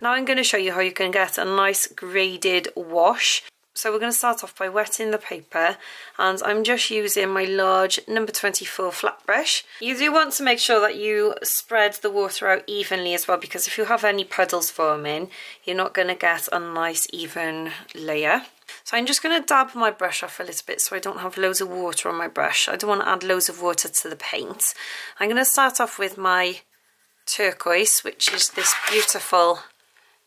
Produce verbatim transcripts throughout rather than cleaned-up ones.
Now I'm going to show you how you can get a nice graded wash. So we're going to start off by wetting the paper, and I'm just using my large number twenty-four flat brush. You do want to make sure that you spread the water out evenly as well, because if you have any puddles forming, you're not going to get a nice even layer. So I'm just going to dab my brush off a little bit so I don't have loads of water on my brush. I don't want to add loads of water to the paint. I'm going to start off with my turquoise, which is this beautiful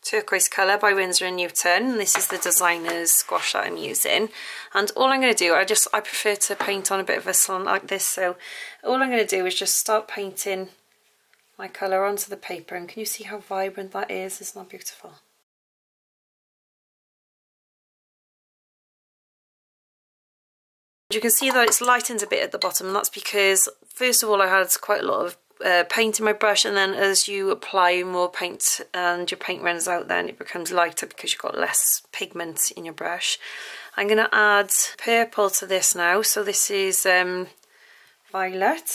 turquoise colour by Winsor and Newton. This is the designer's gouache that I'm using, and all I'm going to do, I just I prefer to paint on a bit of a slant like this, so all I'm going to do is just start painting my colour onto the paper, and can you see how vibrant that is? Isn't that beautiful? You can see that it's lightened a bit at the bottom, and that's because first of all I had quite a lot of Uh, paint in my brush, and then as you apply more paint and your paint runs out, then it becomes lighter because you've got less pigment in your brush. I'm going to add purple to this now, so this is um, violet.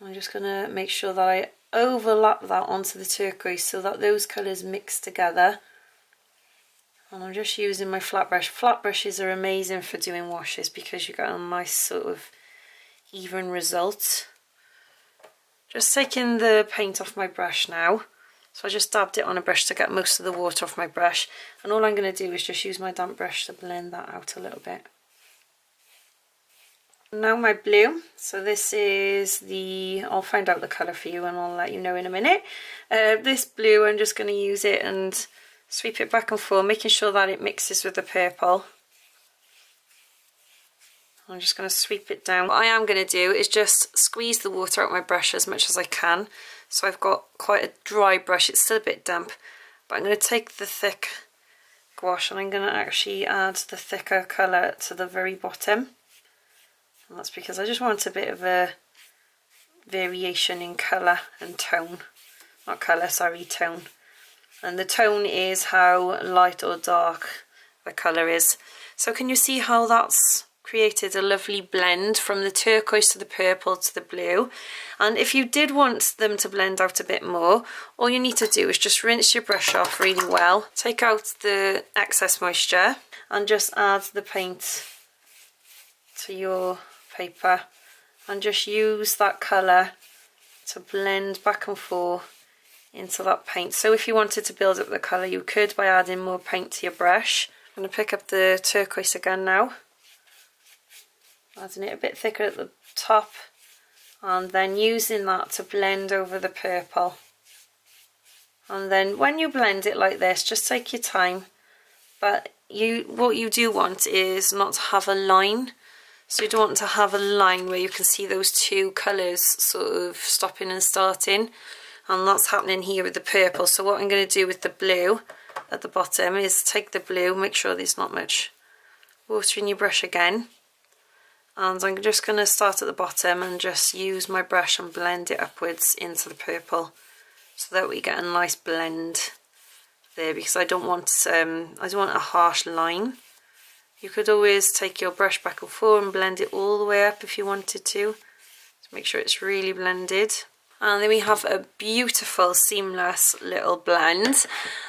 I'm just going to make sure that I overlap that onto the turquoise so that those colours mix together, and I'm just using my flat brush. Flat brushes are amazing for doing washes because you get a nice sort of even result. Just taking the paint off my brush now, so I just dabbed it on a brush to get most of the water off my brush, and all I'm going to do is just use my damp brush to blend that out a little bit. Now my blue, so this is the, I'll find out the colour for you and I'll let you know in a minute. Uh, this blue, I'm just going to use it and sweep it back and forth, making sure that it mixes with the purple. I'm just going to sweep it down. What I am going to do is just squeeze the water out of my brush as much as I can. So I've got quite a dry brush, it's still a bit damp, but I'm going to take the thick gouache and I'm going to actually add the thicker colour to the very bottom. And that's because I just want a bit of a variation in colour and tone. Not colour, sorry, tone. And the tone is how light or dark the colour is. So can you see how that's created a lovely blend from the turquoise to the purple to the blue? And if you did want them to blend out a bit more, all you need to do is just rinse your brush off really well, take out the excess moisture, and just add the paint to your paper and just use that colour to blend back and forth into that paint. So if you wanted to build up the colour, you could by adding more paint to your brush. I'm going to pick up the turquoise again now, adding it a bit thicker at the top, and then using that to blend over the purple. And then when you blend it like this, just take your time, but you what you do want is not to have a line. So you don't want to have a line where you can see those two colours sort of stopping and starting, and that's happening here with the purple. So what I'm going to do with the blue at the bottom is take the blue, make sure there's not much water in your brush again, and I'm just going to start at the bottom and just use my brush and blend it upwards into the purple so that we get a nice blend there, because I don't want um, I don't want a harsh line. You could always take your brush back and forth and blend it all the way up if you wanted to, to make sure it's really blended. And then we have a beautiful seamless little blend.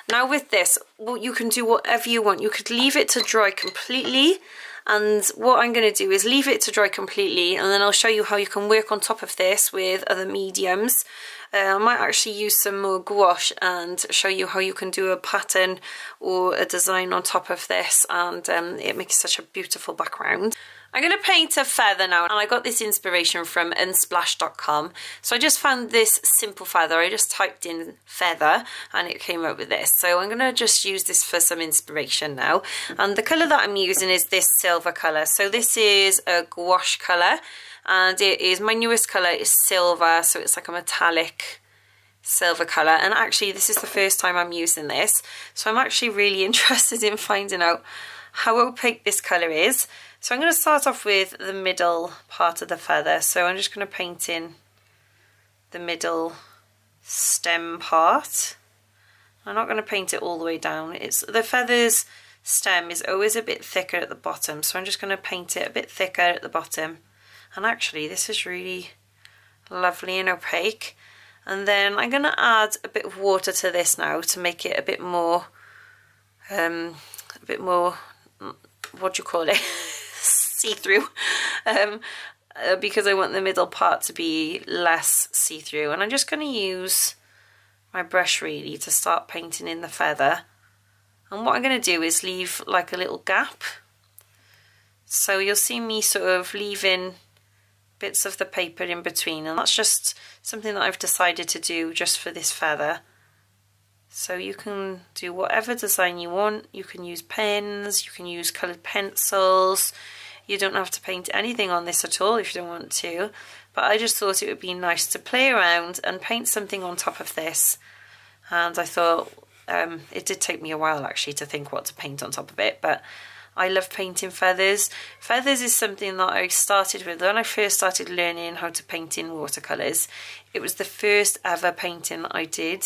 Now with this, well, you can do whatever you want. You could leave it to dry completely, and what I'm going to do is leave it to dry completely, and then I'll show you how you can work on top of this with other mediums. Uh, I might actually use some more gouache and show you how you can do a pattern or a design on top of this, and um, it makes such a beautiful background. I'm going to paint a feather now, and I got this inspiration from unsplash dot com. So I just found this simple feather. I just typed in feather and it came up with this. So I'm going to just use this for some inspiration now. And the colour that I'm using is this silver colour. So this is a gouache colour, and it is my newest colour. Is silver, so it's like a metallic silver colour, and actually this is the first time I'm using this, so I'm actually really interested in finding out how opaque this colour is. So I'm going to start off with the middle part of the feather, so I'm just going to paint in the middle stem part. I'm not going to paint it all the way down. It's the feather's stem is always a bit thicker at the bottom, so I'm just going to paint it a bit thicker at the bottom. And actually this is really lovely and opaque. And then I'm going to add a bit of water to this now to make it a bit more, um, a bit more, what do you call it, see-through, um, uh, because I want the middle part to be less see-through. And I'm just going to use my brush really to start painting in the feather. And what I'm going to do is leave like a little gap. So you'll see me sort of leaving bits of the paper in between, and that's just something that I've decided to do just for this feather. So you can do whatever design you want. You can use pens, you can use coloured pencils. You don't have to paint anything on this at all if you don't want to, but I just thought it would be nice to play around and paint something on top of this. And I thought, um, it did take me a while actually to think what to paint on top of it, but I love painting feathers. Feathers is something that I started with when I first started learning how to paint in watercolours. It was the first ever painting that I did,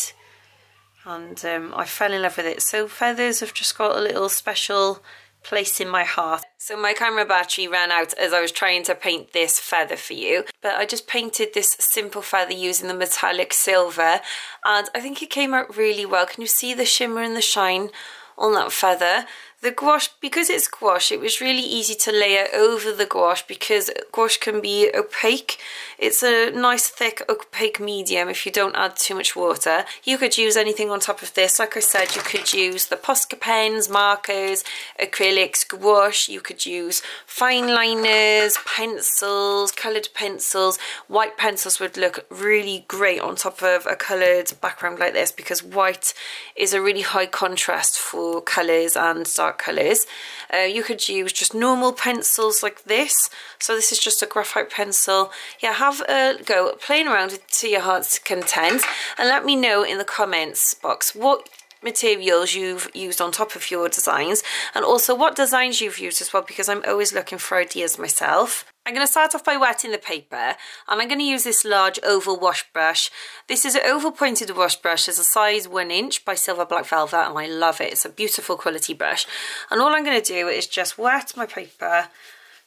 and um, I fell in love with it. So feathers have just got a little special place in my heart. So my camera battery ran out as I was trying to paint this feather for you, but I just painted this simple feather using the metallic silver, and I think it came out really well. Can you see the shimmer and the shine on that feather? The gouache, because it's gouache, it was really easy to layer over the gouache because gouache can be opaque. It's a nice thick opaque medium if you don't add too much water. You could use anything on top of this. Like I said, you could use the Posca pens, markers, acrylics, gouache. You could use fine liners, pencils, coloured pencils. White pencils would look really great on top of a coloured background like this because white is a really high contrast for colours and dark colours. Uh, you could use just normal pencils like this. So this is just a graphite pencil. Yeah, have a go playing around with to your heart's content, and let me know in the comments box what materials you've used on top of your designs, and also what designs you've used as well, because I'm always looking for ideas myself. I'm going to start off by wetting the paper, and I'm going to use this large oval wash brush. This is an oval pointed wash brush. It's a size one inch by Silver Black Velvet, and I love it. It's a beautiful quality brush. And all I'm going to do is just wet my paper,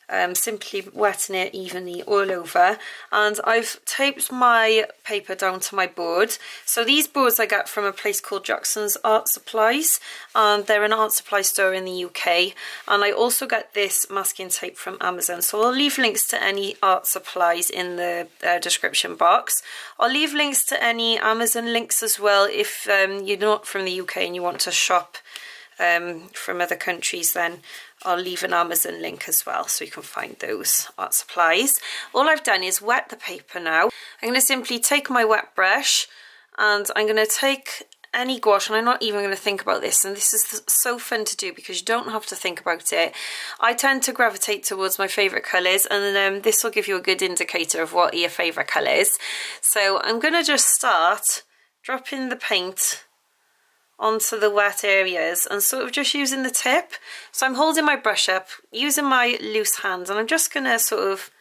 um, simply wetting it evenly all over. And I've taped my paper down to my board. So these boards I got from a place called Jackson's Art Supplies, and they're an art supply store in the U K, and I also got this masking tape from Amazon. So I'll leave links to any art supplies in the uh, description box. I'll leave links to any Amazon links as well if um, you're not from the U K and you want to shop um, from other countries. Then I'll leave an Amazon link as well so you can find those art supplies. All I've done is wet the paper now. I'm going to simply take my wet brush, and I'm going to take any gouache, and I'm not even going to think about this, and this is so fun to do because you don't have to think about it. I tend to gravitate towards my favourite colours, and um, this will give you a good indicator of what your favourite colour is. So I'm going to just start dropping the paint onto the wet areas and sort of just using the tip. So I'm holding my brush up, using my loose hand, and I'm just going to sort of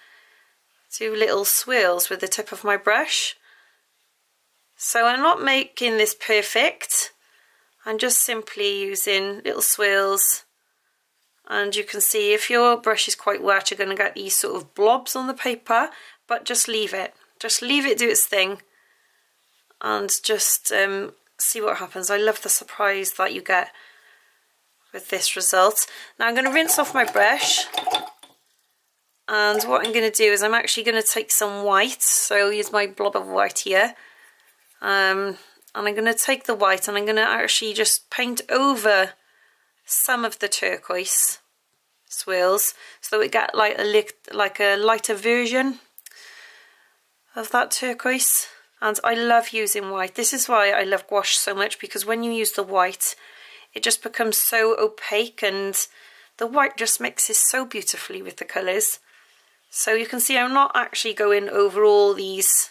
do little swirls with the tip of my brush. So I'm not making this perfect, I'm just simply using little swirls, and you can see if your brush is quite wet you're going to get these sort of blobs on the paper, but just leave it, just leave it do its thing, and just um, see what happens. I love the surprise that you get with this result. Now I'm going to rinse off my brush, and what I'm going to do is I'm actually going to take some white, so I'll use my blob of white here. Um, and I'm going to take the white, and I'm going to actually just paint over some of the turquoise swirls so that we get like a, light, like a lighter version of that turquoise. And I love using white. This is why I love gouache so much, because when you use the white it just becomes so opaque, and the white just mixes so beautifully with the colours. So you can see I'm not actually going over all these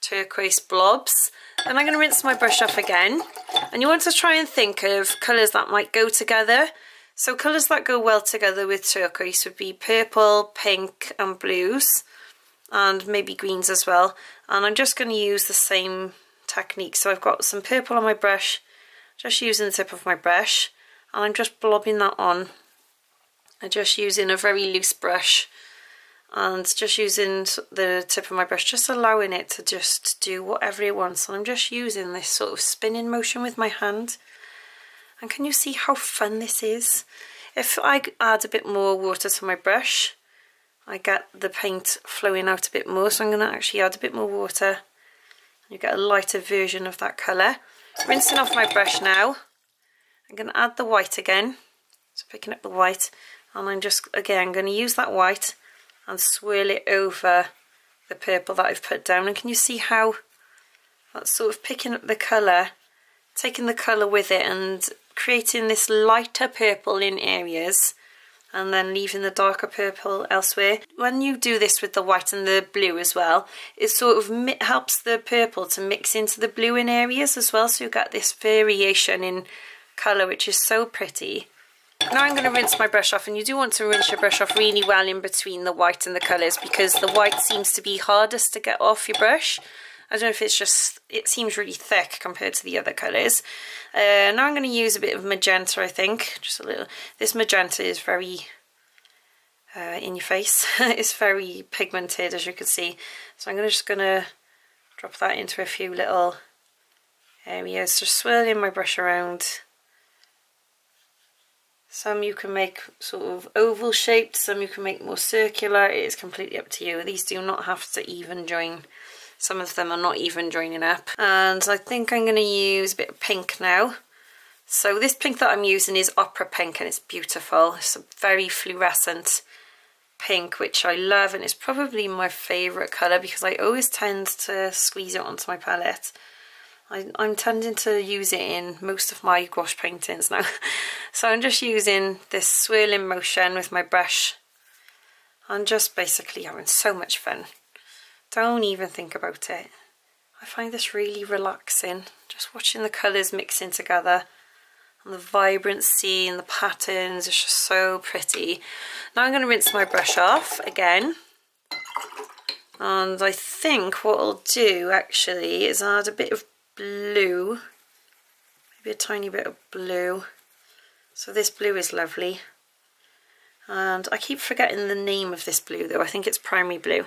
turquoise blobs, and I'm going to rinse my brush off again. And you want to try and think of colours that might go together. So colours that go well together with turquoise would be purple, pink and blues, and maybe greens as well. And I'm just going to use the same technique. So I've got some purple on my brush, just using the tip of my brush, and I'm just blobbing that on, and just using a very loose brush. and just using the tip of my brush, just allowing it to just do whatever it wants. And I'm just using this sort of spinning motion with my hand. And can you see how fun this is? If I add a bit more water to my brush, I get the paint flowing out a bit more, so I'm going to actually add a bit more water. You get a lighter version of that colour. Rinsing off my brush now, I'm going to add the white again. So picking up the white, and I'm just, again, going to use that white and swirl it over the purple that I've put down. And can you see how that's sort of picking up the colour, taking the colour with it and creating this lighter purple in areas and then leaving the darker purple elsewhere. When you do this with the white and the blue as well, it sort of mi helps the purple to mix into the blue in areas as well, so you get this variation in colour, which is so pretty. Now I'm going to rinse my brush off, and you do want to rinse your brush off really well in between the white and the colours, because the white seems to be hardest to get off your brush. I don't know if it's just, it seems really thick compared to the other colours. Uh, now I'm going to use a bit of magenta, I think. Just a little. This magenta is very uh, in your face. It's very pigmented, as you can see. So I'm gonna, just going to drop that into a few little areas. Just swirling my brush around. Some you can make sort of oval shaped, some you can make more circular. It is completely up to you. These do not have to even join. Some of them are not even joining up. And I think I'm going to use a bit of pink now. So this pink that I'm using is opera pink, and it's beautiful. It's a very fluorescent pink, which I love, and it's probably my favourite colour because I always tend to squeeze it onto my palette. I, I'm tending to use it in most of my gouache paintings now. So I'm just using this swirling motion with my brush. I'm just basically having so much fun. Don't even think about it. I find this really relaxing. Just watching the colours mixing together. And the vibrancy and the patterns is just so pretty. Now I'm going to rinse my brush off again. And I think what I'll do actually is add a bit of blue, maybe a tiny bit of blue. So this blue is lovely, and I keep forgetting the name of this blue though. I think it's primary blue.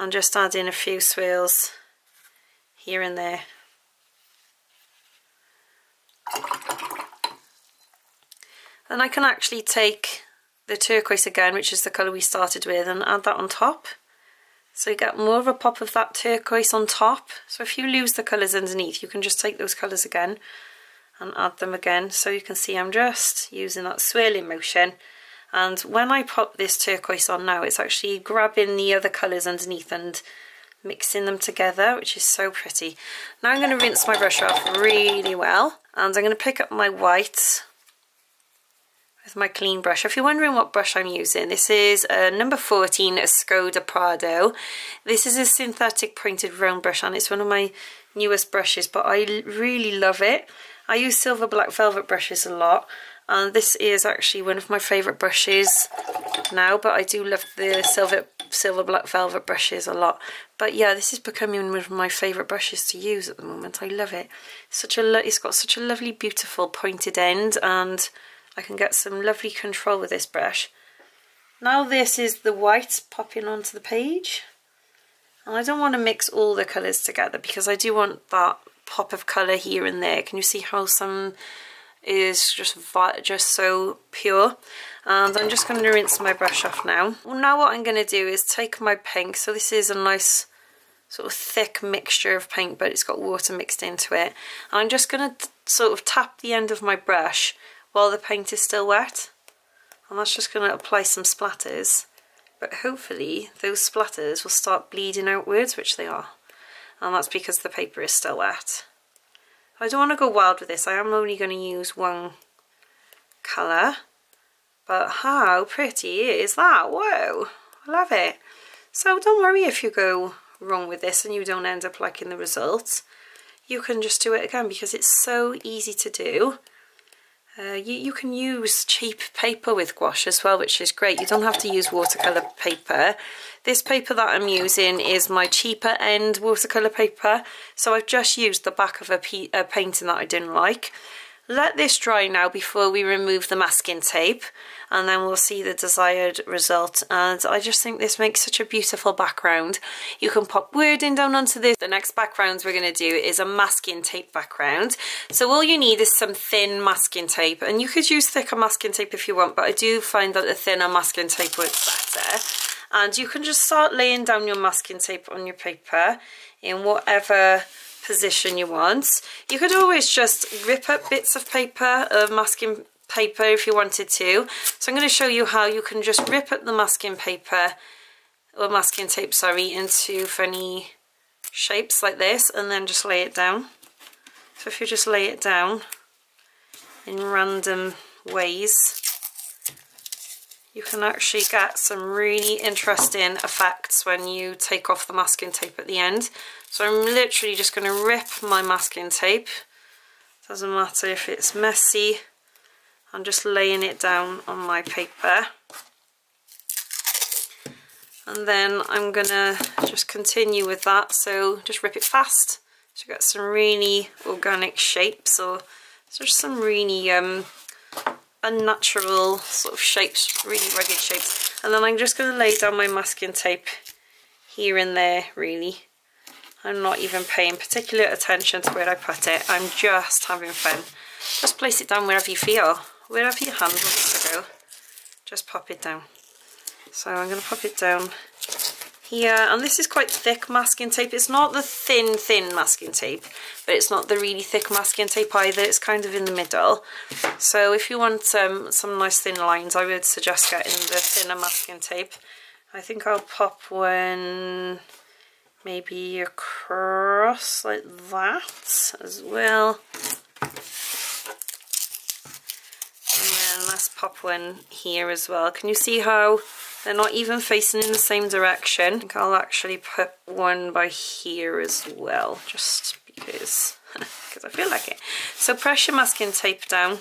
I'm just adding a few swirls here and there. And I can actually take the turquoise again, which is the colour we started with, and add that on top. So you get more of a pop of that turquoise on top. So if you lose the colours underneath, you can just take those colours again and add them again. So you can see I'm just using that swirling motion. And when I pop this turquoise on now, it's actually grabbing the other colours underneath and mixing them together, which is so pretty. Now I'm going to rinse my brush off really well. And I'm going to pick up my white with my clean brush. If you're wondering what brush I'm using, this is a number fourteen Escoda Prado. This is a synthetic pointed round brush, and it's one of my newest brushes, but I really love it. I use Silver Black Velvet brushes a lot, and this is actually one of my favourite brushes now, but I do love the Silver Silver Black Velvet brushes a lot. But yeah, this is becoming one of my favourite brushes to use at the moment. I love it. Such a lo it's got such a lovely, beautiful pointed end, and I can get some lovely control with this brush. Now this is the white popping onto the page. And I don't want to mix all the colours together because I do want that pop of colour here and there. Can you see how some is just, just so pure? And I'm just going to rinse my brush off now. Well, now what I'm going to do is take my pink. So this is a nice sort of thick mixture of paint, but it's got water mixed into it. And I'm just going to sort of tap the end of my brush while the paint is still wet, and that's just going to apply some splatters, but hopefully those splatters will start bleeding outwards, which they are, and that's because the paper is still wet. I don't want to go wild with this. I am only going to use one colour, but how pretty is that? Whoa, I love it. So don't worry if you go wrong with this and you don't end up liking the results. You can just do it again because it's so easy to do. Uh, you, you can use cheap paper with gouache as well, which is great. You don't have to use watercolour paper. This paper that I'm using is my cheaper end watercolour paper. So I've just used the back of a, a painting that I didn't like. Let this dry now before we remove the masking tape, and then we'll see the desired result. And I just think this makes such a beautiful background. You can pop wording down onto this. The next background we're going to do is a masking tape background. So all you need is some thin masking tape, and you could use thicker masking tape if you want, but I do find that the thinner masking tape works better. And you can just start laying down your masking tape on your paper in whatever position you want. You could always just rip up bits of paper, of masking paper, if you wanted to. So I'm going to show you how you can just rip up the masking paper, or masking tape, sorry, into funny shapes like this, and then just lay it down. So if you just lay it down in random ways, you can actually get some really interesting effects when you take off the masking tape at the end. So I'm literally just going to rip my masking tape, doesn't matter if it's messy, I'm just laying it down on my paper. And then I'm going to just continue with that, so just rip it fast. So you get some really organic shapes, or just some really um, unnatural sort of shapes, really rugged shapes. And then I'm just going to lay down my masking tape here and there, really. I'm not even paying particular attention to where I put it, I'm just having fun. Just place it down wherever you feel, wherever your hand wants to go, just pop it down. So I'm going to pop it down here, and this is quite thick masking tape. It's not the thin, thin masking tape, but it's not the really thick masking tape either, it's kind of in the middle. So if you want um, some nice thin lines, I would suggest getting the thinner masking tape. I think I'll pop one maybe across like that as well. And then let's pop one here as well. Can you see how they're not even facing in the same direction? I think I'll actually put one by here as well, just because, because I feel like it. So press your masking tape down,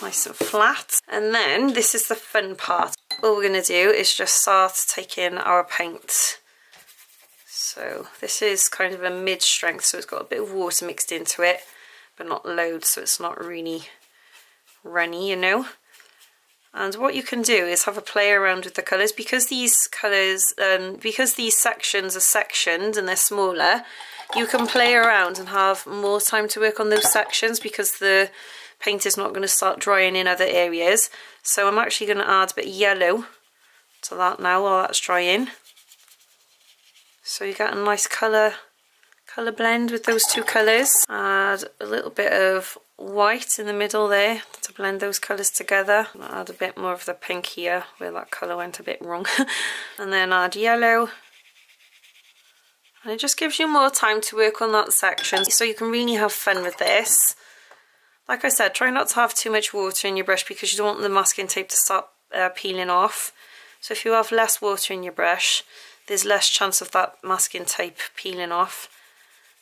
nice and flat. And then this is the fun part. All we're going to do is just start taking our paint. So this is kind of a mid-strength, so it's got a bit of water mixed into it, but not loads, so it's not really runny, you know. And what you can do is have a play around with the colours, because these colours, um, because these sections are sectioned and they're smaller, you can play around and have more time to work on those sections, because the paint is not going to start drying in other areas. So I'm actually going to add a bit of yellow to that now while that's drying. So you get a nice colour colour blend with those two colours. Add a little bit of white in the middle there to blend those colours together. Add a bit more of the pink here where that colour went a bit wrong. And then add yellow. And it just gives you more time to work on that section, so you can really have fun with this. Like I said, try not to have too much water in your brush, because you don't want the masking tape to start uh, peeling off. So if you have less water in your brush, there's less chance of that masking tape peeling off.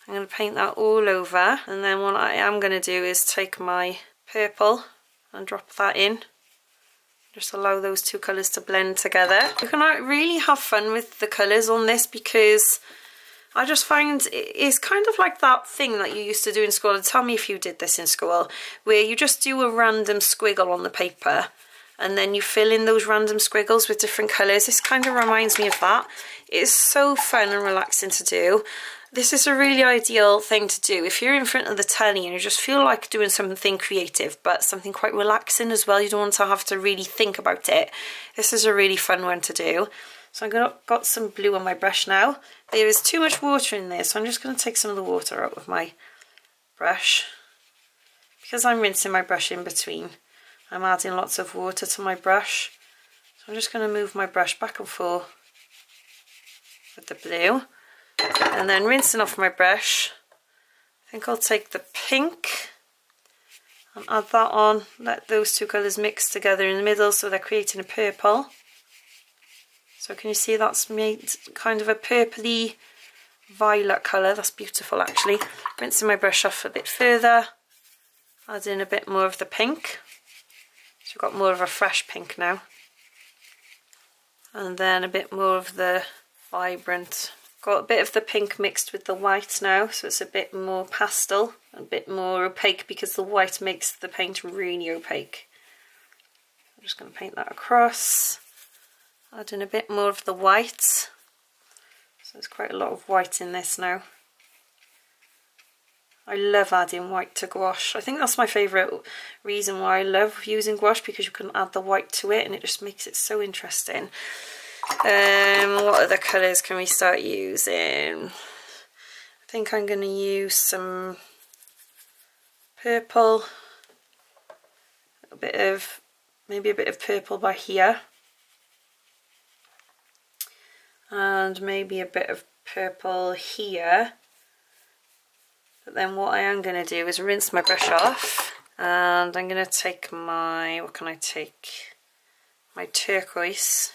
I'm going to paint that all over, and then what I am going to do is take my purple and drop that in. Just allow those two colours to blend together. You can really have fun with the colours on this, because I just find it's kind of like that thing that you used to do in school, and tell me if you did this in school, where you just do a random squiggle on the paper, and then you fill in those random squiggles with different colours. This kind of reminds me of that. It's so fun and relaxing to do. This is a really ideal thing to do if you're in front of the telly and you just feel like doing something creative, but something quite relaxing as well. You don't want to have to really think about it. This is a really fun one to do. So I've got some blue on my brush now. There is too much water in there, so I'm just going to take some of the water out of my brush, because I'm rinsing my brush in between. I'm adding lots of water to my brush, so I'm just going to move my brush back and forth with the blue, and then rinsing off my brush. I think I'll take the pink and add that on, let those two colours mix together in the middle, so they're creating a purple. So can you see that's made kind of a purpley violet colour? That's beautiful actually. Rinsing my brush off a bit further, adding a bit more of the pink. So we've got more of a fresh pink now, and then a bit more of the vibrant. Got a bit of the pink mixed with the white now, so it's a bit more pastel. a bit more opaque because the white makes the paint really opaque. I'm just going to paint that across, add in a bit more of the white. So there's quite a lot of white in this now. I love adding white to gouache. I think that's my favourite reason why I love using gouache, because you can add the white to it and it just makes it so interesting. Um, what other colours can we start using? I think I'm going to use some purple, a bit of, maybe a bit of purple by here, and maybe a bit of purple here. But then what I am going to do is rinse my brush off, and I'm going to take my, what can I take? My turquoise.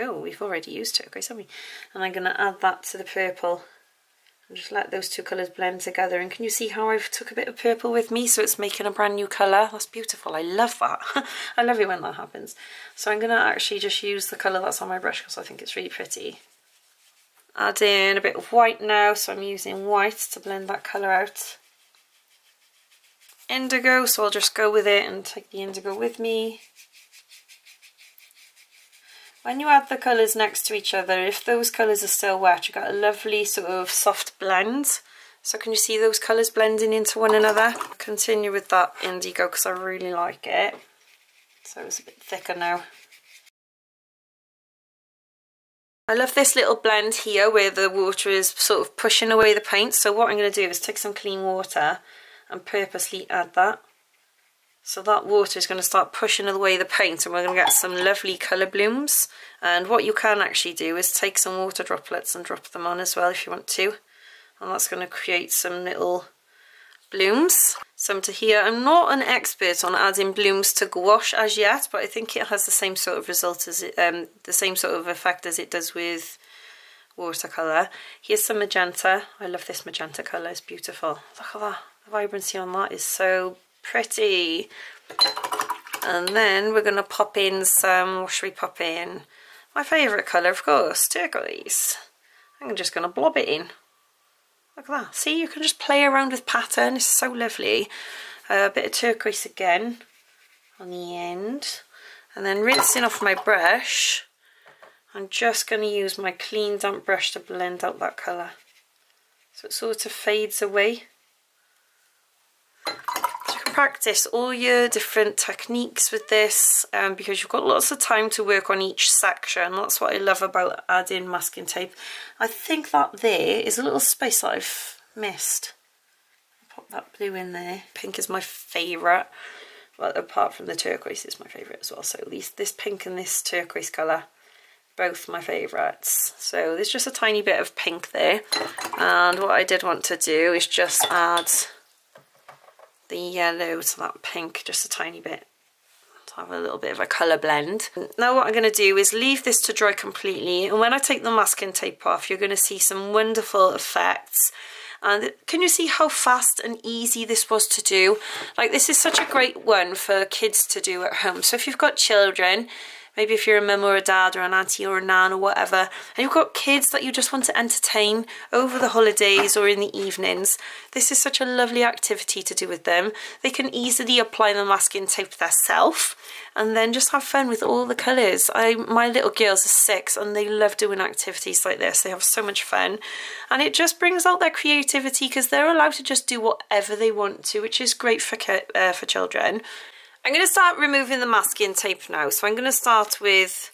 Oh, we've already used turquoise, haven't we? And I'm going to add that to the purple. And just let those two colours blend together. And can you see how I've took a bit of purple with me, so it's making a brand new colour? That's beautiful. I love that. I love it when that happens. So I'm going to actually just use the colour that's on my brush because I think it's really pretty. Add in a bit of white now, so I'm using white to blend that colour out. Indigo, so I'll just go with it and take the indigo with me. When you add the colours next to each other, if those colours are still wet, you get a lovely sort of soft blend. So can you see those colours blending into one another? Continue with that indigo because I really like it. So it's a bit thicker now. I love this little blend here where the water is sort of pushing away the paint. So what I'm going to do is take some clean water and purposely add that. So that water is going to start pushing away the paint and we're going to get some lovely colour blooms. And what you can actually do is take some water droplets and drop them on as well if you want to. And that's going to create some little blooms. Some to here. I'm not an expert on adding blooms to gouache as yet, but I think it has the same sort of result as it, um, the same sort of effect as it does with watercolour. Here's some magenta. I love this magenta colour, it's beautiful. Look at that, the vibrancy on that is so pretty. And then we're going to pop in some, what should we pop in? My favourite colour, of course, turquoise. I'm just going to blob it in. Look at that. See, you can just play around with pattern. It's so lovely. Uh, a bit of turquoise again on the end. And then rinsing off my brush, I'm just going to use my clean damp brush to blend out that colour. So it sort of fades away. Practice all your different techniques with this, um, because you've got lots of time to work on each section. That's what I love about adding masking tape. I think that there is a little space that I've missed. Pop that blue in there. Pink is my favourite. Well, apart from the turquoise, it's my favourite as well. So at least this pink and this turquoise colour, both my favourites. So there's just a tiny bit of pink there. And what I did want to do is just add the yellow to that pink, just a tiny bit, to have a little bit of a colour blend. Now what I'm going to do is leave this to dry completely, and when I take the masking tape off, you're going to see some wonderful effects. And can you see how fast and easy this was to do? Like, this is such a great one for kids to do at home. So if you've got children, maybe if you're a mum or a dad or an auntie or a nan or whatever, and you've got kids that you just want to entertain over the holidays or in the evenings, this is such a lovely activity to do with them. They can easily apply the masking tape themselves and then just have fun with all the colours. I, my little girls are six and they love doing activities like this. They have so much fun. And it just brings out their creativity because they're allowed to just do whatever they want to, which is great for, uh, for children. I'm going to start removing the masking tape now. So I'm going to start with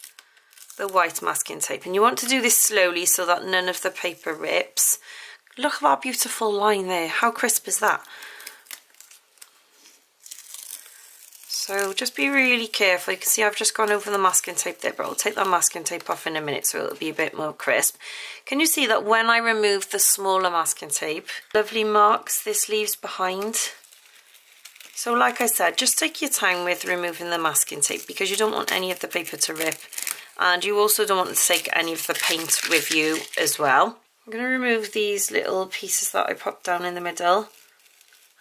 the white masking tape. And you want to do this slowly so that none of the paper rips. Look at that beautiful line there. How crisp is that? So just be really careful. You can see I've just gone over the masking tape there, but I'll take that masking tape off in a minute so it'll be a bit more crisp. Can you see that when I remove the smaller masking tape, lovely marks this leaves behind? So like I said, just take your time with removing the masking tape because you don't want any of the paper to rip, and you also don't want to take any of the paint with you as well. I'm going to remove these little pieces that I popped down in the middle,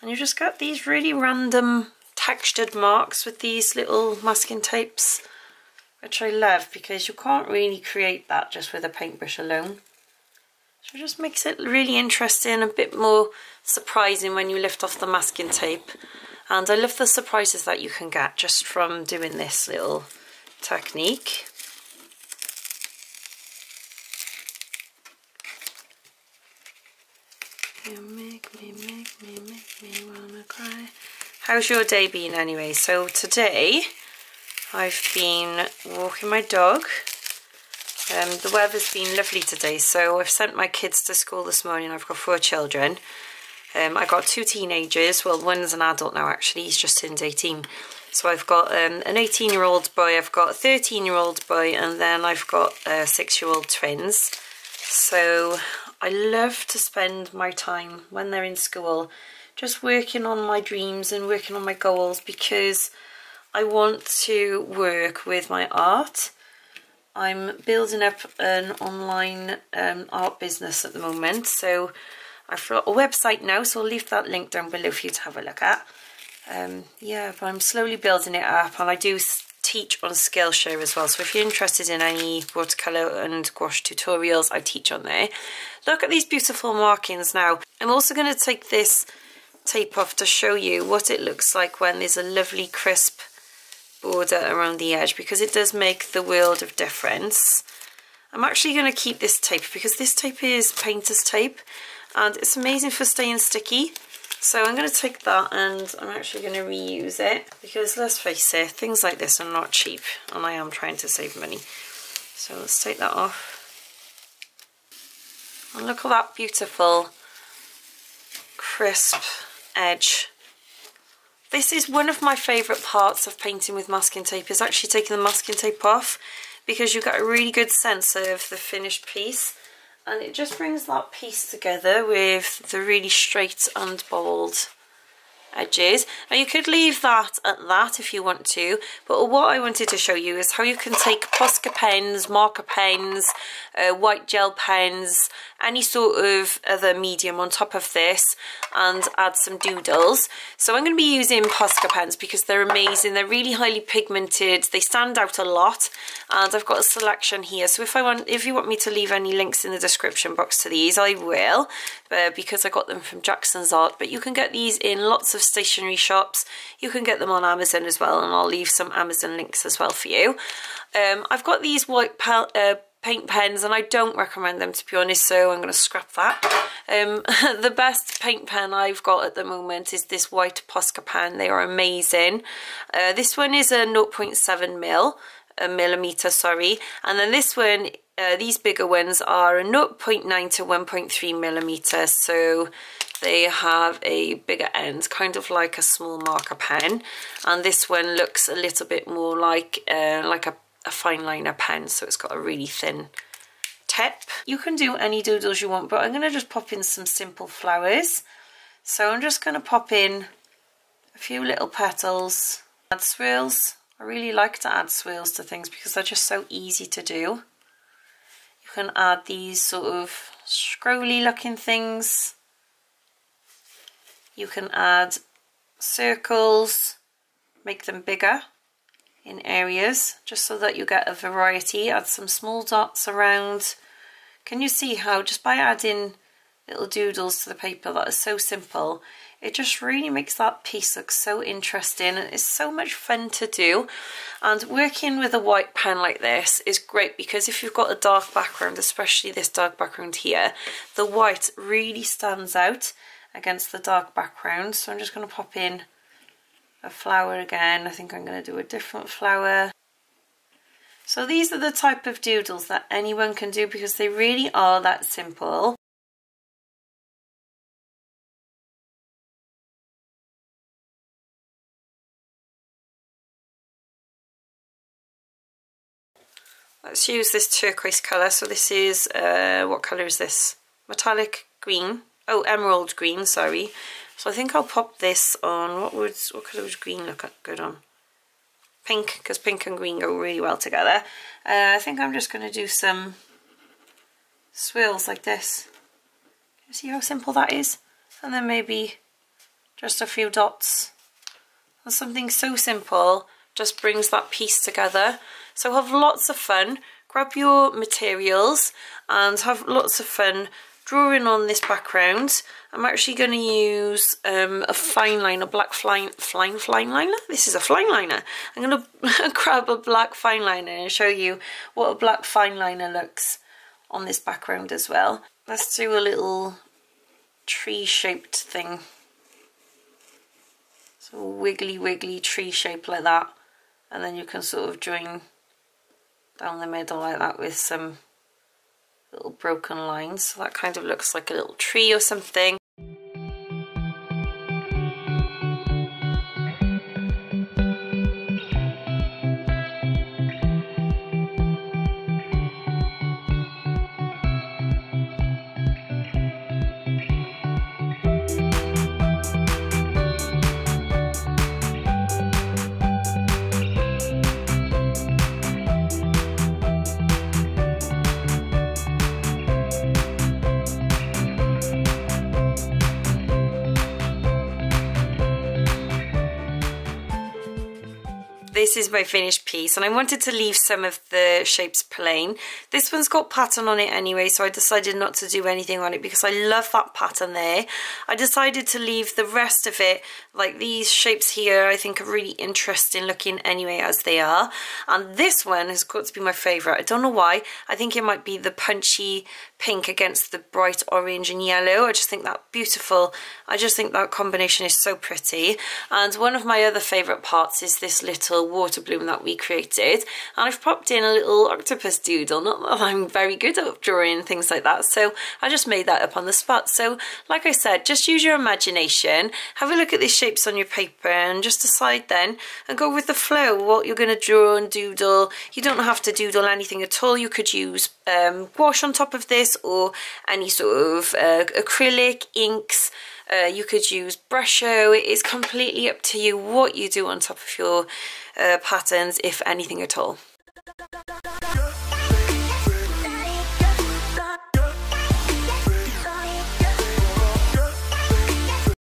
and you just got these really random textured marks with these little masking tapes, which I love because you can't really create that just with a paintbrush alone. So it just makes it really interesting, a bit more surprising when you lift off the masking tape. And I love the surprises that you can get just from doing this little technique. You make me, make me, make me wanna cry. How's your day been anyway? So today I've been walking my dog. Um, the weather's been lovely today, so I've sent my kids to school this morning. I've got four children. Um, I've got two teenagers. Well, one's an adult now actually, he's just turned eighteen. So I've got um, an eighteen year old boy, I've got a thirteen year old boy, and then I've got uh, six year old twins. So I love to spend my time when they're in school just working on my dreams and working on my goals, because I want to work with my art. I'm building up an online um, art business at the moment, so I've got a website now, so I'll leave that link down below for you to have a look at. Um, yeah, but I'm slowly building it up, and I do teach on Skillshare as well, so if you're interested in any watercolour and gouache tutorials, I teach on there. Look at these beautiful markings now. I'm also going to take this tape off to show you what it looks like when there's a lovely crisp border around the edge, because it does make the world of difference. I'm actually going to keep this tape because this tape is painter's tape and it's amazing for staying sticky. So I'm going to take that and I'm actually going to reuse it, because let's face it, things like this are not cheap and I am trying to save money. So let's take that off. And look at that beautiful crisp edge. This is one of my favourite parts of painting with masking tape, is actually taking the masking tape off, because you get a really good sense of the finished piece. And it just brings that piece together with the really straight and bold edges. Now you could leave that at that if you want to, but what I wanted to show you is how you can take Posca pens, marker pens, uh, white gel pens, any sort of other medium on top of this and add some doodles. So I'm going to be using Posca pens because they're amazing, they're really highly pigmented, they stand out a lot, and I've got a selection here. So if I want, if you want me to leave any links in the description box to these, I will, uh, because I got them from Jackson's Art, but you can get these in lots of stationery shops, you can get them on Amazon as well, and I'll leave some Amazon links as well for you. Um, I've got these white pal uh, paint pens, and I don't recommend them to be honest, so I'm going to scrap that. Um, the best paint pen I've got at the moment is this white Posca pen, they are amazing. Uh, this one is a zero point seven mil, a millimetre sorry, and then this one, uh, these bigger ones are a zero point nine to one point three millimetre, so they have a bigger end, kind of like a small marker pen, and this one looks a little bit more like, uh, like a a fine liner pen, so it's got a really thin tip. You can do any doodles you want, but I'm going to just pop in some simple flowers. So I'm just going to pop in a few little petals, add swirls. I really like to add swirls to things because they're just so easy to do. You can add these sort of scrolly looking things. You can add circles, make them bigger in areas, just so that you get a variety. Add some small dots around. Can you see how just by adding little doodles to the paper that is so simple, it just really makes that piece look so interesting, and it's so much fun to do. And working with a white pen like this is great, because if you've got a dark background, especially this dark background here, the white really stands out against the dark background. So I'm just going to pop in a flower again. I think I'm going to do a different flower. So these are the type of doodles that anyone can do because they really are that simple. Let's use this turquoise colour. So this is, uh, what colour is this? Metallic green. Oh, emerald green, sorry. So I think I'll pop this on, what would, what colour would green look good on? Pink, because pink and green go really well together. Uh, I think I'm just going to do some swirls like this. You see how simple that is? And then maybe just a few dots. And something so simple just brings that piece together. So have lots of fun, grab your materials and have lots of fun drawing on this background, I'm actually going to use um, a fine liner, black fine, fine, fine liner? This is a fine liner. I'm going to grab a black fine liner and show you what a black fine liner looks on this background as well. Let's do a little tree-shaped thing. So wiggly, wiggly tree shape like that. And then you can sort of join down the middle like that with some little broken lines. So that kind of looks like a little tree or something. This is my finished piece, and I wanted to leave some of the shapes plain. This one's got pattern on it anyway, so I decided not to do anything on it because I love that pattern there. I decided to leave the rest of it, like these shapes here, I think are really interesting looking anyway as they are. And this one has got to be my favourite. I don't know why. I think it might be the punchy pink against the bright orange and yellow. I just think that's beautiful. I just think that combination is so pretty. And one of my other favourite parts is this little water bloom that we created, and I've popped in a little octopus doodle. Not that I'm very good at drawing things like that, so I just made that up on the spot. So like I said, just use your imagination, have a look at these shapes on your paper and just decide then and go with the flow what you're going to draw and doodle. You don't have to doodle anything at all. You could use um, gouache on top of this, or any sort of uh, acrylic inks. Uh, you could use Brusho. It is completely up to you what you do on top of your uh, patterns, if anything at all.